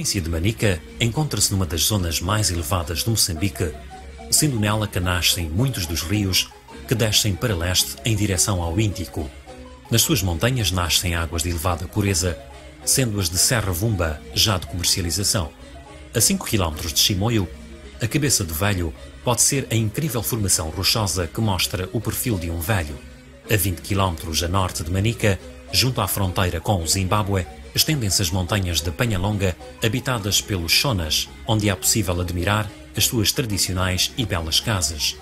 província de Manica encontra-se numa das zonas mais elevadas de Moçambique, sendo nela que nascem muitos dos rios que descem para leste em direção ao Índico. Nas suas montanhas nascem águas de elevada pureza, sendo as de Serra Vumba já de comercialização. A 5 km de Chimoio, a cabeça de velho pode ser a incrível formação rochosa que mostra o perfil de um velho. A 20 km a norte de Manica, junto à fronteira com o Zimbábue, estendem-se as montanhas de Penha Longa, habitadas pelos Xonas, onde é possível admirar as suas tradicionais e belas casas.